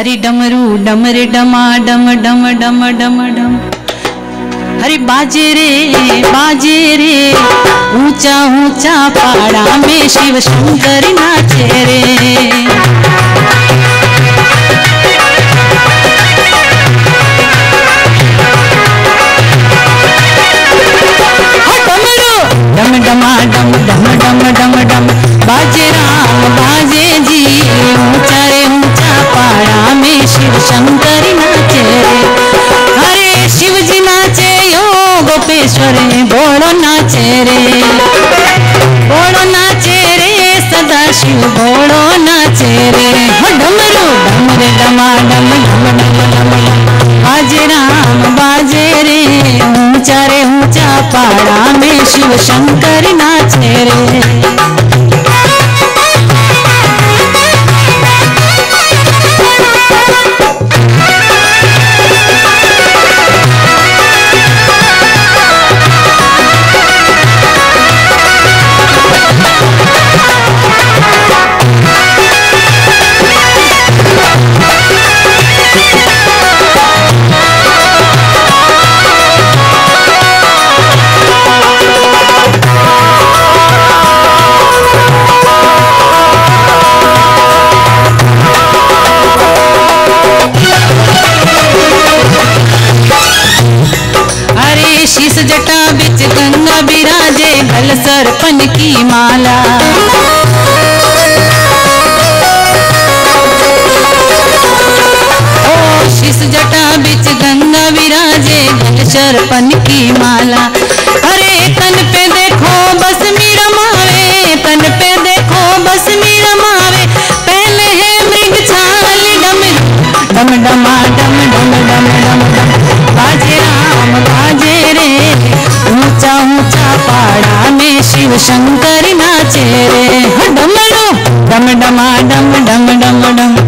हरी डमरू डम रे डमा डम डम डम डम डम हरी बाजे रे ऊंचा ऊंचा पहाड़ा में शिव सुंदर नाचे रे। डमरू डम डमा डम डम डम डम डम बाजे राम बाजे जी ऊंचा रे ऊंचा पहाड़ा में शिव शंकर नाचे रे। हरे शिव जी नाचे यो गोपेश्वर भोलो नाचे रे सदा शिव भोलो नाचे रे। डमरू डम रे डमा डम डम डम डम बाजे राम बाजे रे ऊंचा पहाड़ा में शिव शंकर नाचे रे। शीश जटा बिच गंगा बिराजे भल सरपन की माला। ओ शीश जटा बिच गंगा बिराजे भल सरपन की माला। अरे तन पे देखो बस मीरा मावे तन पे देखो बस मीरा मावे पहले है मृग छाल डम डमा डम डम डम डम बाजे राम बाजे रे ऊंचा ऊंचा पहाड़ा में शिव शंकर नाचे रे। डमरू डम डमा डम डम डम डम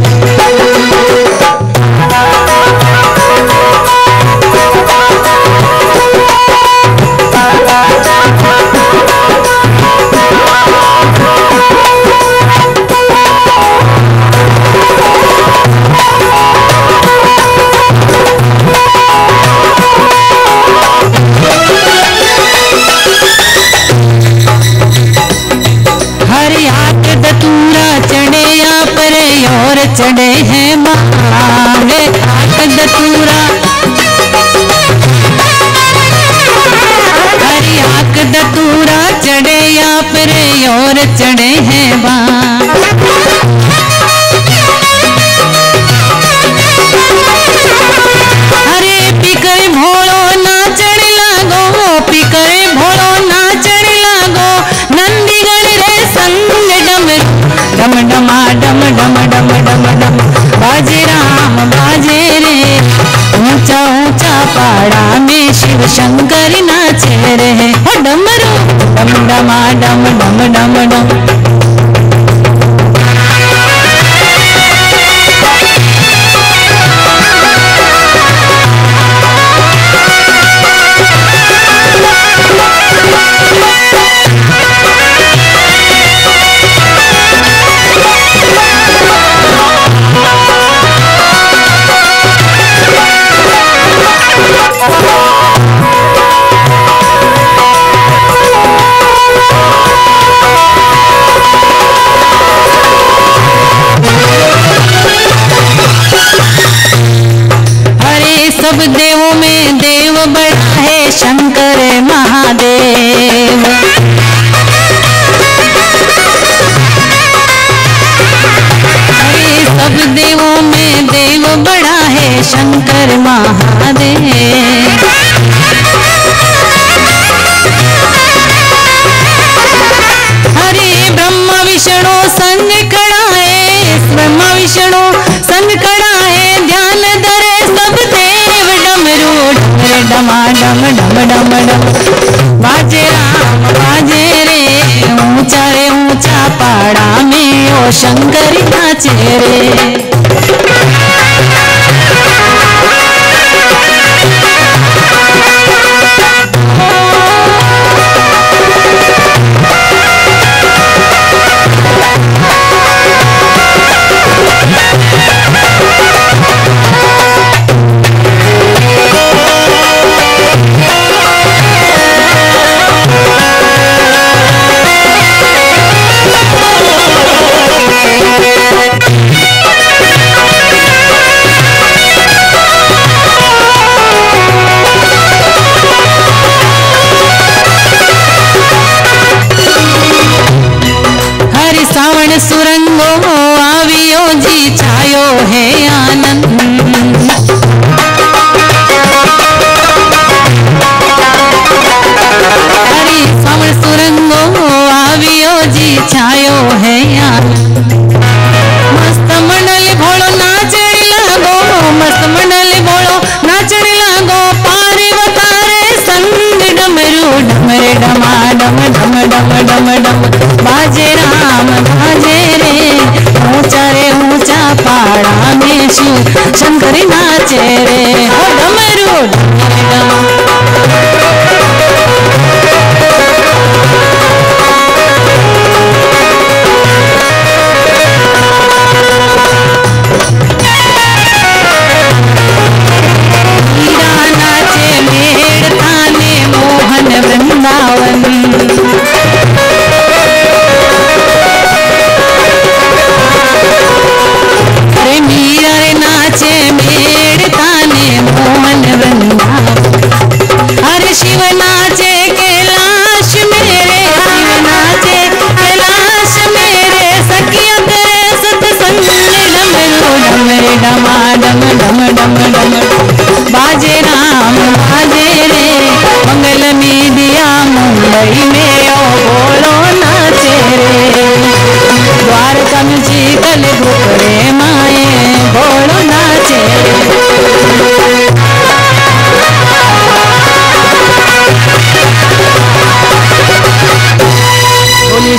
चढ़े हैं महावे दतूरा हरी आक दतूरा चढ़े या पर और चढ़े हैं बा हरे पिकरे भोलो ना चढ़ लागो पिकरे भोलो ना चढ़ लागो नंदीगढ़ रे संग डम डमा डम डम डम डम डम बाजे राम बाजे रे ऊंचा ऊंचा पहाड़ा में शिव शंकर नाचे रे। डमरू डम डमा डम डम डम डम सब देवों में देव बड़ा है शंकर महादेव। अरे सब देवों में देव बड़ा है शंकर महादेव। हरे ब्रह्मा विष्णु संग खड़ा है ब्रह्मा विष्णु संग खड़ा है ध्यान धरे सब देव। डमा डम डम डम डम बाजे राम बाजे रे ऊंचा पहाड़ा में ओ शंकर नाचे रे।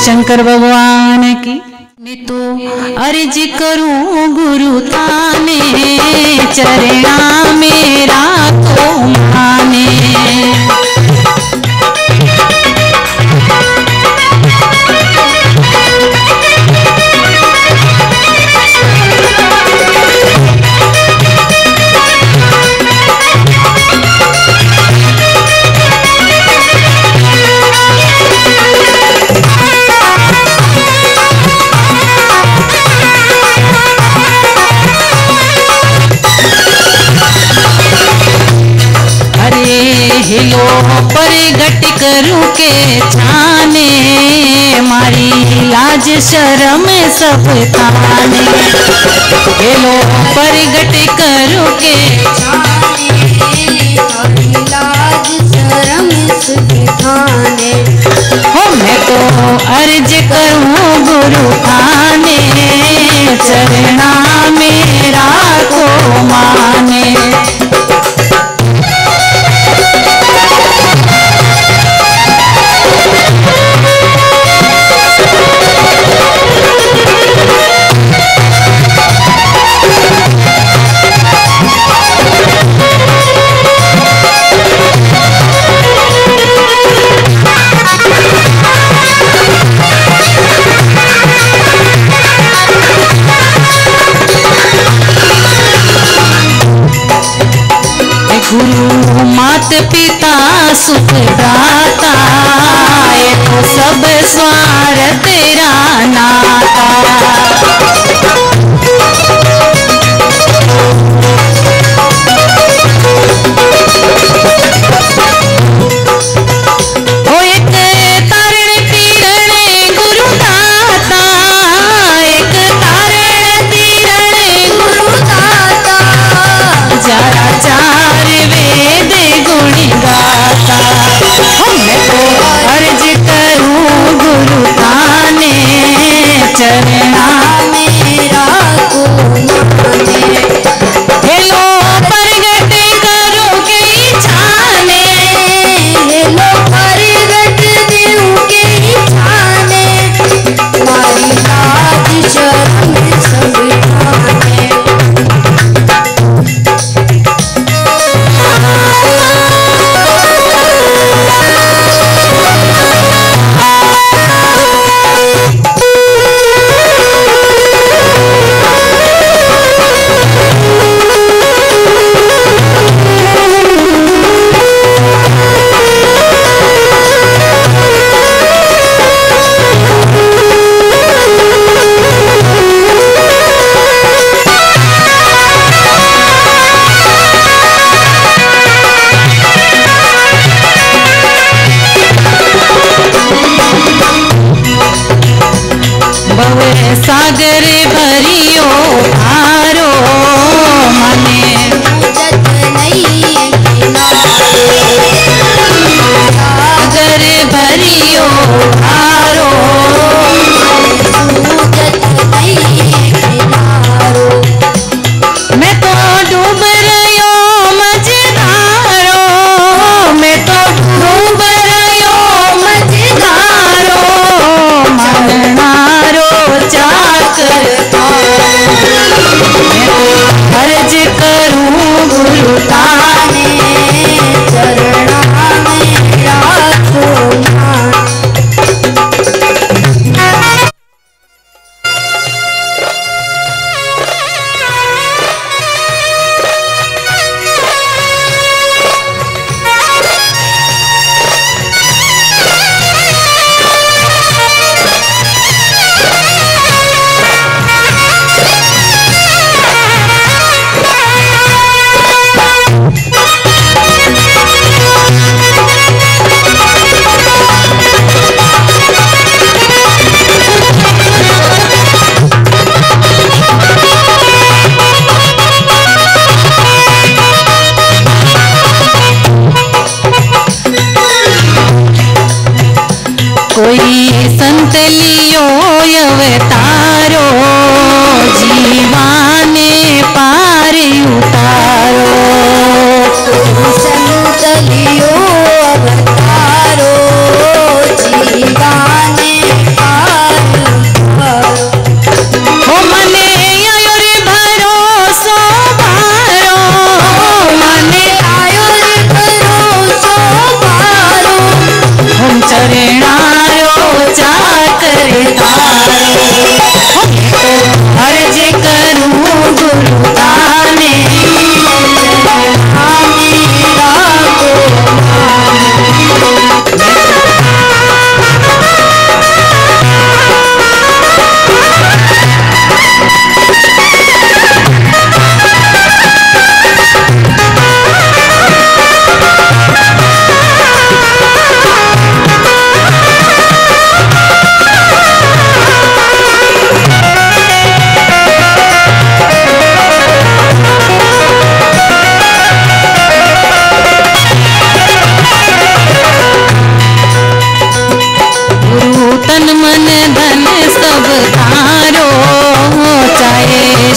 शंकर भगवान की। मैं तो अर्ज करूं गुरु थाने, चरणा मेरा तो माने। हिलो परगट करू के छाने, मारी लाज शर्म सब ताने। हिलो परगट करू के छाने, लाज शर्म सब ताने। हो मैं तो अर्ज करूँ गुरु थाने, चरणा मेरा को माने। गुरु मात पिता सुखदाता, ये तो सब स्वार तेरा नाता। ओ एक तारण तीरण गुरु दाता, एक तारण तीरण गुरु दाता। जरा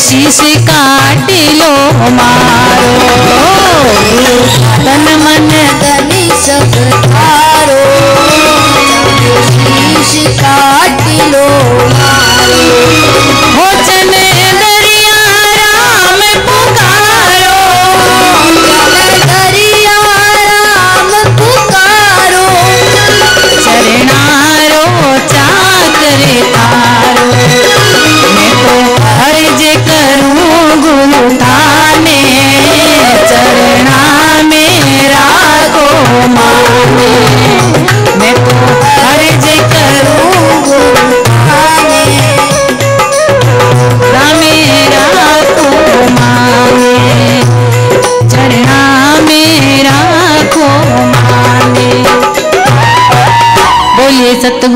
शीश काट लो मारो तन मन धनी सब तारो शीश काट लो मारो चने दरिया राम पुकारो दरिया राम पुकारो चरणारो चाकरे तारो मैं तो अर्ज करूँ गुरु थाने चरणा मेरा को माने मैं तो अर्ज करूँ गुरु थाने मेरा को माने चरणा मेरा को माने बोलिए सतगुरु।